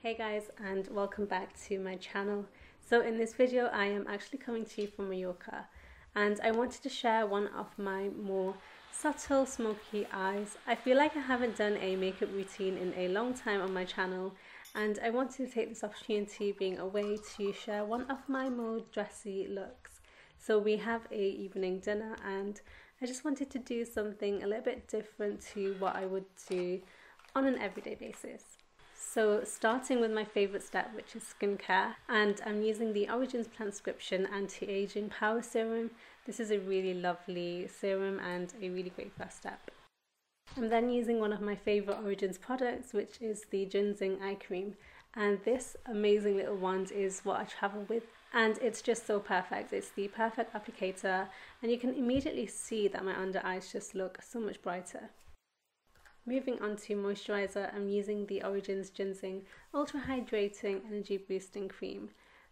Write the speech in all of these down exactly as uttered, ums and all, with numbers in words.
Hey guys, and welcome back to my channel. So in this video I am actually coming to you from Mallorca, and I wanted to share one of my more subtle smoky eyes. I feel like I haven't done a makeup routine in a long time on my channel, and I wanted to take this opportunity being away to share one of my more dressy looks. So we have a evening dinner and I just wanted to do something a little bit different to what I would do on an everyday basis. So starting with my favourite step, which is skincare, and I'm using the Origins Plantscription Anti-Aging Power Serum. This is a really lovely serum and a really great first step. I'm then using one of my favourite Origins products, which is the GinZing Eye Cream, and this amazing little wand is what I travel with, and it's just so perfect. It's the perfect applicator, and you can immediately see that my under eyes just look so much brighter. Moving on to moisturiser, I'm using the Origins GinZing Ultra Hydrating Energy Boosting Cream.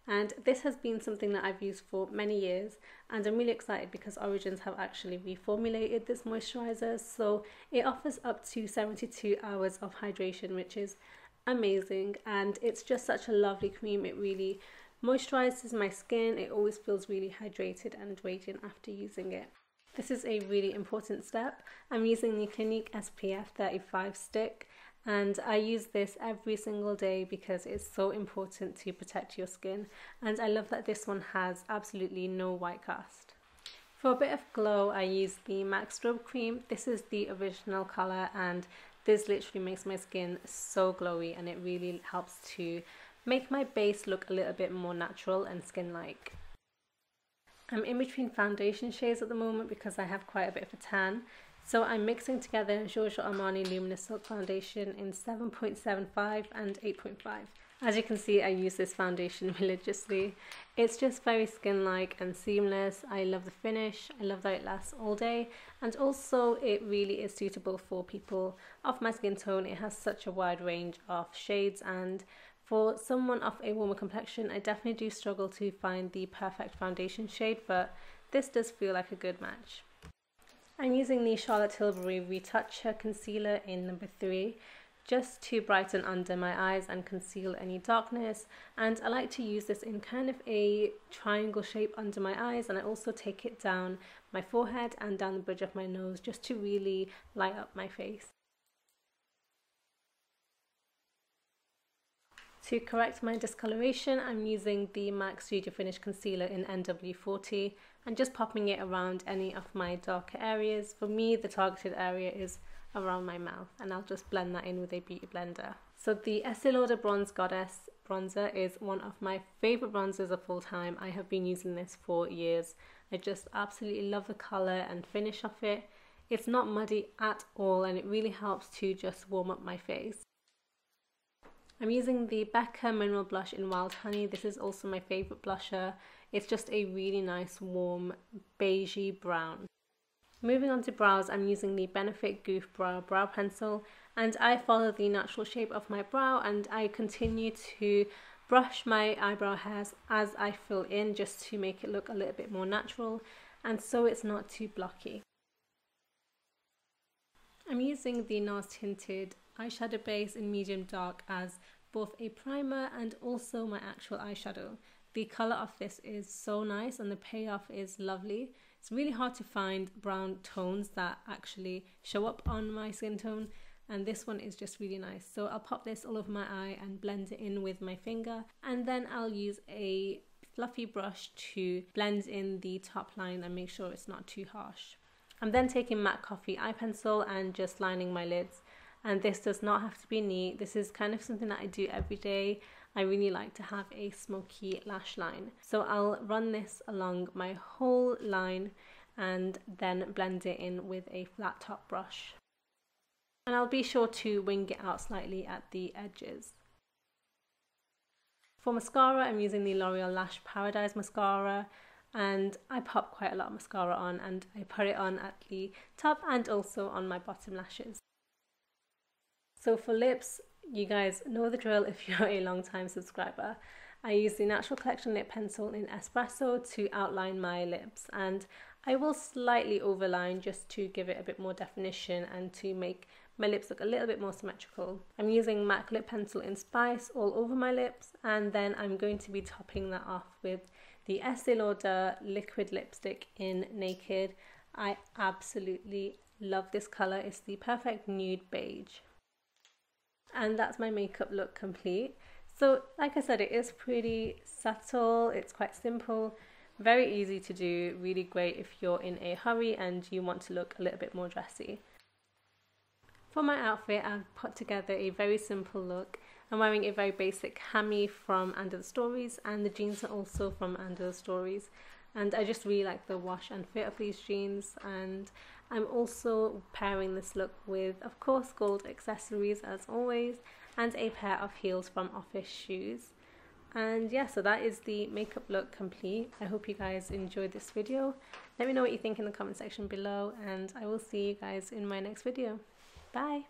And this has been something that I've used for many years, and I'm really excited because Origins have actually reformulated this moisturiser, so it offers up to seventy-two hours of hydration, which is amazing. And it's just such a lovely cream. It really moisturises my skin. It always feels really hydrated and radiant after using it. This is a really important step. I'm using the Clinique S P F thirty-five stick, and I use this every single day because it's so important to protect your skin, and I love that this one has absolutely no white cast. For a bit of glow, I use the MAC Strobe Cream. This is the original colour, and this literally makes my skin so glowy, and it really helps to make my base look a little bit more natural and skin-like. I'm in between foundation shades at the moment because I have quite a bit of a tan, so I'm mixing together Giorgio Armani Luminous Silk foundation in seven point seven five and eight point five. As you can see, I use this foundation religiously. It's just very skin-like and seamless. I love the finish, I love that it lasts all day, and also it really is suitable for people of my skin tone. It has such a wide range of shades, and for someone of a warmer complexion, I definitely do struggle to find the perfect foundation shade, but this does feel like a good match. I'm using the Charlotte Tilbury Retoucher Concealer in number three, just to brighten under my eyes and conceal any darkness. And I like to use this in kind of a triangle shape under my eyes, and I also take it down my forehead and down the bridge of my nose just to really light up my face. To correct my discoloration, I'm using the MAC Studio Finish Concealer in N W forty and just popping it around any of my darker areas. For me, the targeted area is around my mouth, and I'll just blend that in with a beauty blender. So the Estee Lauder Bronze Goddess bronzer is one of my favourite bronzers of all time. I have been using this for years. I just absolutely love the colour and finish of it. It's not muddy at all, and it really helps to just warm up my face. I'm using the Becca Mineral Blush in Wild Honey. This is also my favourite blusher. It's just a really nice warm beigey brown. Moving on to brows, I'm using the Benefit Goof Brow Brow Pencil, and I follow the natural shape of my brow, and I continue to brush my eyebrow hairs as I fill in just to make it look a little bit more natural, and so it's not too blocky. I'm using the NARS Tinted Eyeshadow Base in Medium Dark as both a primer and also my actual eyeshadow. The colour of this is so nice and the payoff is lovely. It's really hard to find brown tones that actually show up on my skin tone, and this one is just really nice. So I'll pop this all over my eye and blend it in with my finger, and then I'll use a fluffy brush to blend in the top line and make sure it's not too harsh. I'm then taking Matte Coffee Eye Pencil and just lining my lids. And this does not have to be neat. This is kind of something that I do every day. I really like to have a smoky lash line. So I'll run this along my whole line and then blend it in with a flat top brush. And I'll be sure to wing it out slightly at the edges. For mascara, I'm using the L'Oreal Lash Paradise mascara. And I pop quite a lot of mascara on, and I put it on at the top and also on my bottom lashes. So for lips, you guys know the drill if you're a long time subscriber. I use the Natural Collection Lip Pencil in Espresso to outline my lips, and I will slightly overline just to give it a bit more definition and to make my lips look a little bit more symmetrical. I'm using MAC lip pencil in Spice all over my lips, and then I'm going to be topping that off with the Estee Lauder liquid lipstick in Naked. I absolutely love this color. It's the perfect nude beige. And that's my makeup look complete. So like I said, it is pretty subtle, it's quite simple, very easy to do, really great if you're in a hurry and you want to look a little bit more dressy. For my outfit, I've put together a very simple look. I'm wearing a very basic cami from Under the Stories, and the jeans are also from Under the Stories. And I just really like the wash and fit of these jeans, and I'm also pairing this look with, of course, gold accessories as always, and a pair of heels from Office Shoes. And yeah, so that is the makeup look complete. I hope you guys enjoyed this video. Let me know what you think in the comment section below, and I will see you guys in my next video. Bye!